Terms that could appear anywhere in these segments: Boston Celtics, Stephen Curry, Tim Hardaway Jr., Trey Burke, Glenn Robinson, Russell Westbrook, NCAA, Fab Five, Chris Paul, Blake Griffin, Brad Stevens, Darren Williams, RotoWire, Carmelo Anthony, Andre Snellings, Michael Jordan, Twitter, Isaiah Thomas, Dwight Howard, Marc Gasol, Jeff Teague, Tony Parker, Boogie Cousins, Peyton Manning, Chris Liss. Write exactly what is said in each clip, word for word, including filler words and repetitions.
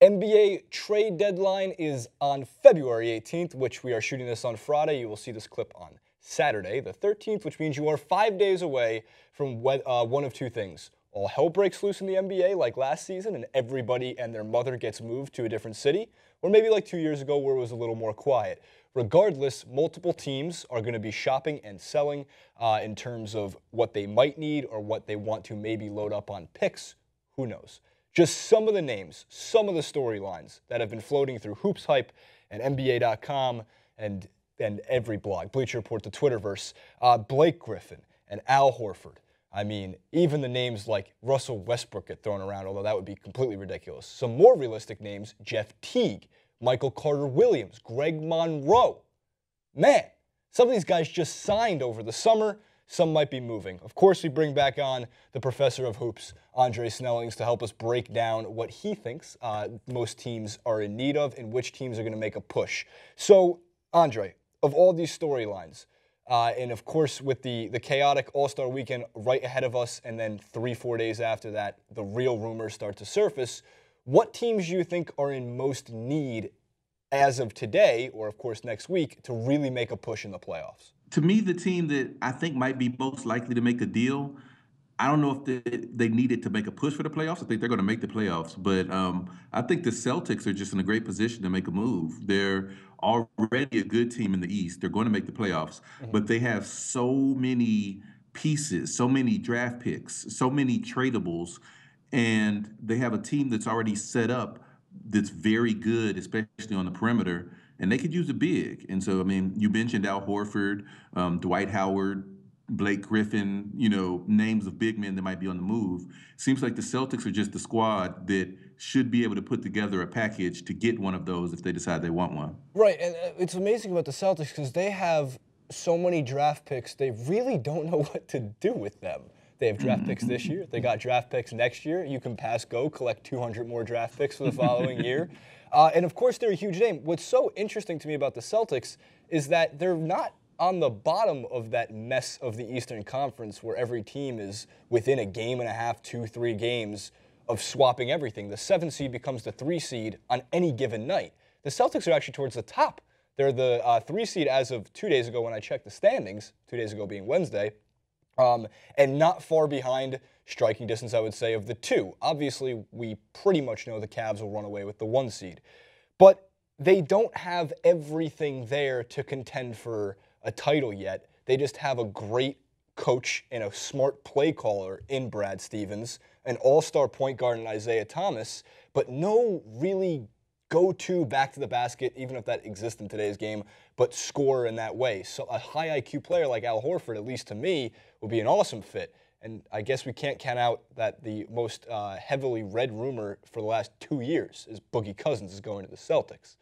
N B A trade deadline is on February eighteenth, which we are shooting this on Friday. You will see this clip on Saturday, the thirteenth, which means you are five days away from uh, one of two things. All hell breaks loose in the N B A like last season and everybody and their mother gets moved to a different city, or maybe like two years ago where it was a little more quiet. Regardless, multiple teams are going to be shopping and selling uh, in terms of what they might need or what they want to maybe load up on picks. Who knows? Just some of the names, some of the storylines that have been floating through Hoops Hype and N B A dot com and, and every blog, Bleacher Report, the Twitterverse, uh, Blake Griffin and Al Horford. I mean, even the names like Russell Westbrook get thrown around, although that would be completely ridiculous. Some more realistic names, Jeff Teague, Michael Carter-Williams, Greg Monroe. Man, some of these guys just signed over the summer. Some might be moving. Of course, we bring back on the professor of hoops, Andre Snellings, to help us break down what he thinks uh, most teams are in need of and which teams are going to make a push. So, Andre, of all these storylines, uh, and of course with the, the chaotic All-Star Weekend right ahead of us, and then three, four days after that, the real rumors start to surface, what teams do you think are in most need as of today, or of course next week, to really make a push in the playoffs? To me, the team that I think might be most likely to make a deal, I don't know if they, they needed to make a push for the playoffs. I think they're going to make the playoffs. But um, I think the Celtics are just in a great position to make a move. They're already a good team in the East. They're going to make the playoffs. Mm-hmm. But they have so many pieces, so many draft picks, so many tradables. And they have a team that's already set up that's very good, especially on the perimeter. And they could use a big. And so, I mean, you mentioned Al Horford, um, Dwight Howard, Blake Griffin, you know, names of big men that might be on the move. Seems like the Celtics are just the squad that should be able to put together a package to get one of those if they decide they want one. Right, and it's amazing about the Celtics because they have so many draft picks, they really don't know what to do with them. They have draft picks this year. They got draft picks next year. You can pass go, collect two hundred more draft picks for the following year. Uh, and, of course, they're a huge name. What's so interesting to me about the Celtics is that they're not on the bottom of that mess of the Eastern Conference where every team is within a game and a half, two, three games of swapping everything. The seven seed becomes the three seed on any given night. The Celtics are actually towards the top. They're the uh, three seed as of two days ago when I checked the standings, two days ago being Wednesday. Um, and not far behind striking distance, I would say, of the two. Obviously, we pretty much know the Cavs will run away with the one seed. But they don't have everything there to contend for a title yet. They just have a great coach and a smart play caller in Brad Stevens, an all-star point guard in Isaiah Thomas, but no really go-to back to the basket, even if that exists in today's game, but score in that way. So a high I Q player like Al Horford, at least to me, would be an awesome fit. And I guess we can't count out that the most uh, heavily read rumor for the last two years is Boogie Cousins is going to the Celtics.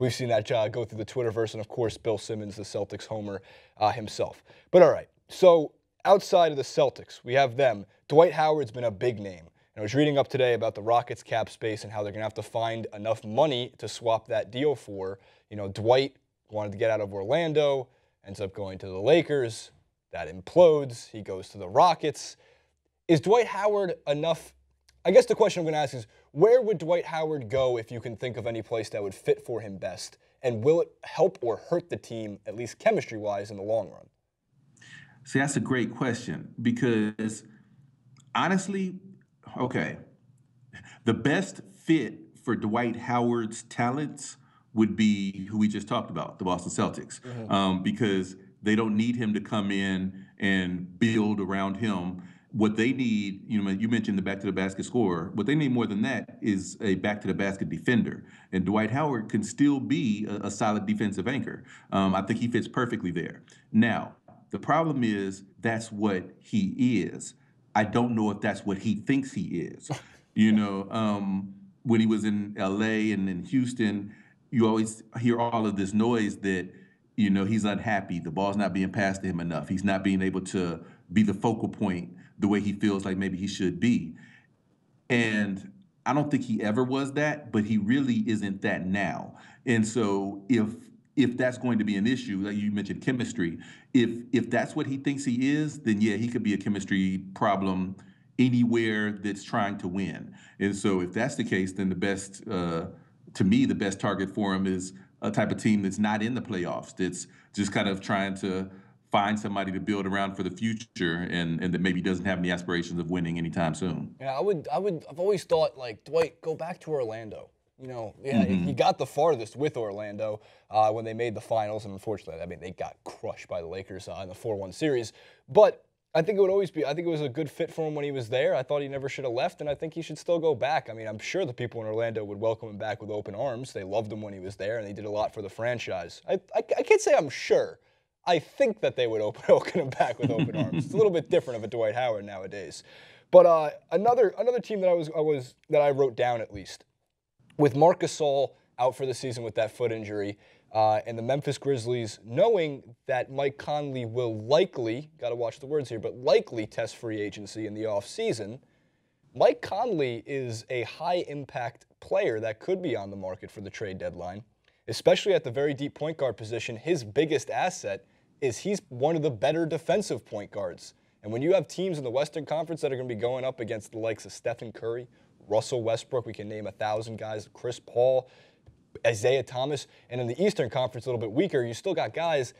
We've seen that uh, go through the Twitterverse, and of course, Bill Simmons, the Celtics homer uh, himself. But all right, so outside of the Celtics, we have them. Dwight Howard's been a big name. I was reading up today about the Rockets cap space and how they're going to have to find enough money to swap that deal for. You know, Dwight wanted to get out of Orlando, ends up going to the Lakers. That implodes. He goes to the Rockets. Is Dwight Howard enough? I guess the question I'm going to ask is, where would Dwight Howard go if you can think of any place that would fit for him best? And will it help or hurt the team, at least chemistry-wise, in the long run? See, that's a great question because, honestly, okay, the best fit for Dwight Howard's talents would be who we just talked about, the Boston Celtics, mm-hmm. um, because they don't need him to come in and build around him. What they need, you know, you mentioned the back-to-the-basket scorer. What they need more than that is a back-to-the-basket defender. And Dwight Howard can still be a, a solid defensive anchor. Um, I think he fits perfectly there. Now, the problem is that's what he is. I don't know if that's what he thinks he is. You know, um, when he was in L A and in Houston, you always hear all of this noise that, you know, he's unhappy. The ball's not being passed to him enough. He's not being able to be the focal point the way he feels like maybe he should be. And I don't think he ever was that, but he really isn't that now. And so if if that's going to be an issue, like you mentioned chemistry, if if that's what he thinks he is, then yeah, he could be a chemistry problem anywhere that's trying to win. And so if that's the case, then the best, uh, to me, the best target for him is a type of team that's not in the playoffs, that's just kind of trying to find somebody to build around for the future, and, and that maybe doesn't have any aspirations of winning anytime soon. Yeah, I would, I would, I've always thought, like, Dwight, go back to Orlando. You know, yeah, mm-hmm. you got the farthest with Orlando uh, when they made the finals, and unfortunately, I mean, they got crushed by the Lakers uh, in the four one series. But I think it would always be, I think it was a good fit for him when he was there. I thought he never should have left, and I think he should still go back. I mean, I'm sure the people in Orlando would welcome him back with open arms. They loved him when he was there, and they did a lot for the franchise. I, I, I can't say I'm sure. I think that they would open, open him back with open arms. It's a little bit different of a Dwight Howard nowadays. But uh, another another team that I was I was that I wrote down, at least, with Marc Gasol out for the season with that foot injury, uh, and the Memphis Grizzlies knowing that Mike Conley will likely, got to watch the words here, but likely test free agency in the offseason, Mike Conley is a high-impact player that could be on the market for the trade deadline, especially at the very deep point guard position. His biggest asset is he's one of the better defensive point guards. And when you have teams in the Western Conference that are going to be going up against the likes of Stephen Curry, Russell Westbrook, we can name a thousand guys, Chris Paul, Isaiah Thomas, and in the Eastern Conference a little bit weaker, you still got guys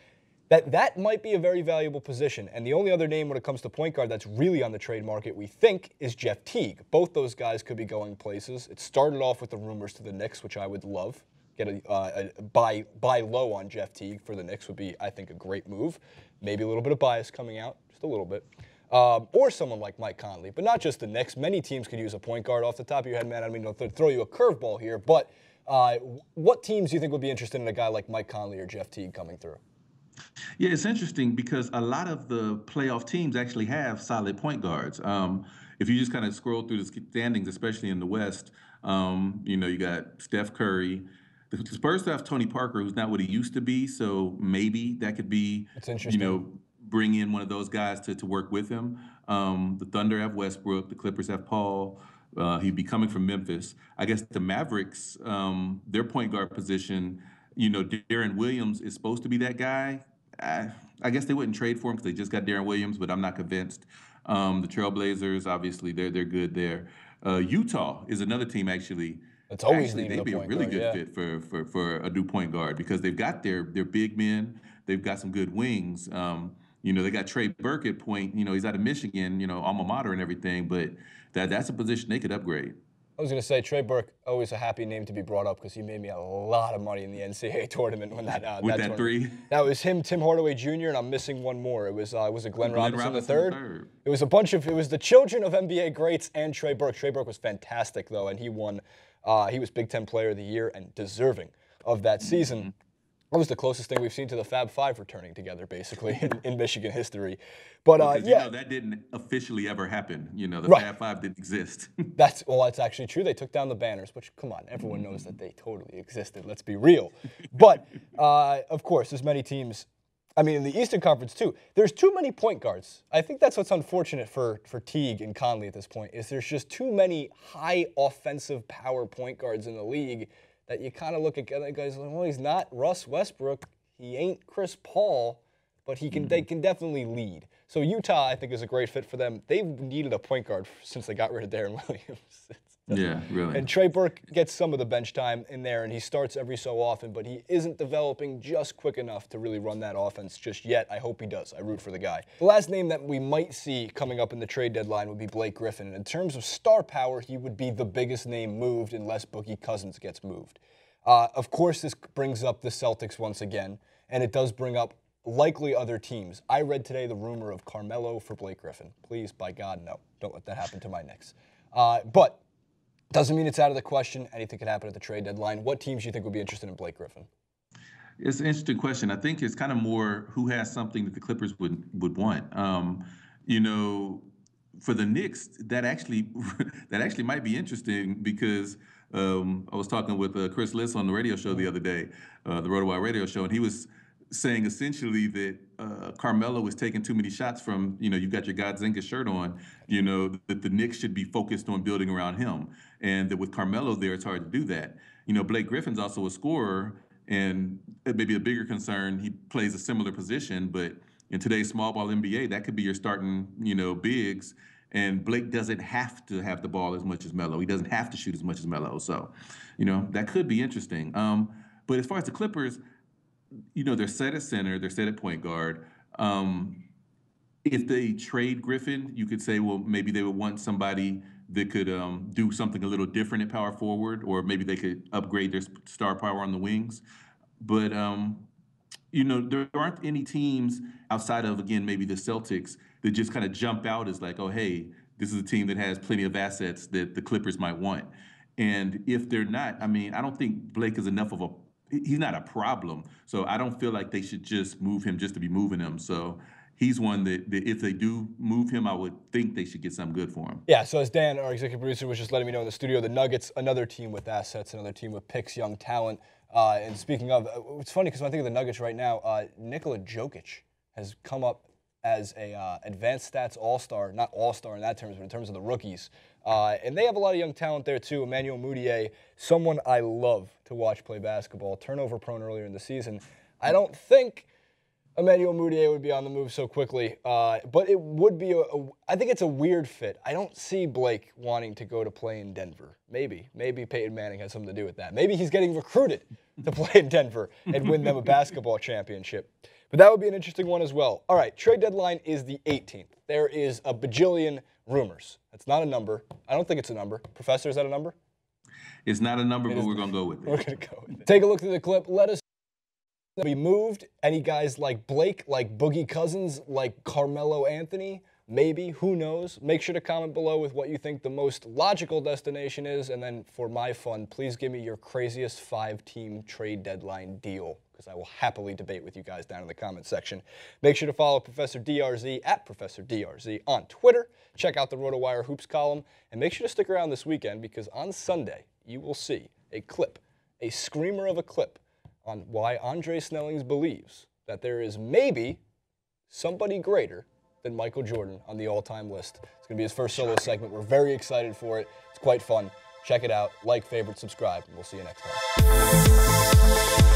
that that might be a very valuable position. And the only other name when it comes to point guard that's really on the trade market, we think, is Jeff Teague. Both those guys could be going places. It started off with the rumors to the Knicks, which I would love. Get a, uh, a buy, buy low on Jeff Teague for the Knicks would be, I think, a great move. Maybe a little bit of bias coming out, just a little bit. Um, or someone like Mike Conley, but not just the Knicks. Many teams could use a point guard. Off the top of your head, man, I mean, I'll th throw you a curveball here, but uh, what teams do you think would be interested in a guy like Mike Conley or Jeff Teague coming through? Yeah, it's interesting because a lot of the playoff teams actually have solid point guards. Um, if you just kind of scroll through the standings, especially in the West, um, you know, you got Steph Curry. The Spurs have Tony Parker, who's not what he used to be, so maybe that could be, that's interesting. You know, bring in one of those guys to, to work with him. Um, the Thunder have Westbrook. The Clippers have Paul. Uh, he'd be coming from Memphis. I guess the Mavericks, um, their point guard position, you know, Darren Williams is supposed to be that guy. I, I guess they wouldn't trade for him because they just got Darren Williams, but I'm not convinced. Um, the Trailblazers, obviously, they're, they're good there. Uh, Utah is another team, actually. It's always actually, they'd be a really guard, good yeah. fit for, for, for a new point guard because they've got their, their big men. They've got some good wings. Um, You know, they got Trey Burke at point. You know, he's out of Michigan, you know, alma mater and everything, but that that's a position they could upgrade. I was going to say, Trey Burke, always a happy name to be brought up because he made me a lot of money in the N C A A tournament when that uh, With that, that three? That was him, Tim Hardaway Junior, and I'm missing one more. It was uh, was it Glenn, Glenn Robinson, Robinson the third? the third. It was a bunch of, it was the children of N B A greats and Trey Burke. Trey Burke was fantastic, though, and he won, uh, he was Big Ten Player of the Year and deserving of that season. Mm-hmm. That was the closest thing we've seen to the Fab Five returning together, basically, in, in Michigan history. But uh, because, yeah, you know, that didn't officially ever happen. You know, the right. Fab Five didn't exist. That's well, that's actually true. They took down the banners, which, come on, everyone knows that they totally existed. Let's be real. But uh, of course, there's many teams. I mean, in the Eastern Conference too, there's too many point guards. I think that's what's unfortunate for for Teague and Conley at this point is there's just too many high offensive power point guards in the league. That you kind of look at guys like, well, he's not Russ Westbrook, he ain't Chris Paul, but he can, they can definitely lead. So Utah, I think, is a great fit for them. They've needed a point guard since they got rid of Darren Williams. Yeah, really. And Trey Burke gets some of the bench time in there, and he starts every so often, but he isn't developing just quick enough to really run that offense just yet. I hope he does. I root for the guy. The last name that we might see coming up in the trade deadline would be Blake Griffin. And in terms of star power, he would be the biggest name moved unless Boogie Cousins gets moved. Uh, of course, this brings up the Celtics once again, and it does bring up likely other teams. I read today the rumor of Carmelo for Blake Griffin. Please, by God, no. Don't let that happen to my Knicks. Uh, but... doesn't mean it's out of the question. Anything could happen at the trade deadline. What teams do you think would be interested in Blake Griffin? It's an interesting question. I think it's kind of more who has something that the Clippers would would want. Um, you know, for the Knicks, that actually that actually might be interesting because um, I was talking with uh, Chris Liss on the radio show the other day, uh, the RotoWire radio show, and he was saying essentially that uh, Carmelo was taking too many shots from, you know, you've got your Godzinga shirt on, you know, that the Knicks should be focused on building around him. And that with Carmelo there, it's hard to do that. You know, Blake Griffin's also a scorer, and maybe a bigger concern, he plays a similar position, but in today's small ball N B A, that could be your starting, you know, bigs. And Blake doesn't have to have the ball as much as Melo. He doesn't have to shoot as much as Melo. So, you know, that could be interesting. Um, but as far as the Clippers, you know, they're set at center. They're set at point guard. Um, if they trade Griffin, you could say, well, maybe they would want somebody that could um, do something a little different at power forward, or maybe they could upgrade their star power on the wings. But, um, you know, there aren't any teams outside of, again, maybe the Celtics that just kind of jump out as like, oh, hey, this is a team that has plenty of assets that the Clippers might want. And if they're not, I mean, I don't think Blake is enough of a – he's not a problem. So I don't feel like they should just move him just to be moving him. So – he's one that, that if they do move him, I would think they should get something good for him. Yeah, so as Dan, our executive producer, was just letting me know in the studio, the Nuggets, another team with assets, another team with picks, young talent. Uh, and speaking of, it's funny because when I think of the Nuggets right now, uh, Nikola Jokic has come up as an uh, advanced stats all-star, not all-star in that terms, but in terms of the rookies. Uh, and they have a lot of young talent there too. Emmanuel Mudiay, someone I love to watch play basketball, turnover prone earlier in the season. I don't think Emmanuel Mudiay would be on the move so quickly, uh, but it would be, a, a, I think it's a weird fit. I don't see Blake wanting to go to play in Denver. Maybe, maybe Peyton Manning has something to do with that. Maybe he's getting recruited to play in Denver and win them a basketball championship. But that would be an interesting one as well. All right, trade deadline is the eighteenth. There is a bajillion rumors. That's not a number. I don't think it's a number. Professor, is that a number? It's not a number, it but we're going to go with it. We're going to go with it. Take a look through the clip. Let us be moved. Any guys like Blake, like Boogie Cousins, like Carmelo Anthony, maybe, who knows? Make sure to comment below with what you think the most logical destination is, and then for my fun, please give me your craziest five-team trade deadline deal, because I will happily debate with you guys down in the comment section. Make sure to follow Professor D R Z at Professor D R Z on Twitter. Check out the RotoWire Hoops column, and make sure to stick around this weekend, because on Sunday, you will see a clip, a screamer of a clip, on why Andre Snellings believes that there is maybe somebody greater than Michael Jordan on the all-time list. It's going to be his first solo segment. We're very excited for it. It's quite fun. Check it out. Like, favorite, subscribe, and we'll see you next time.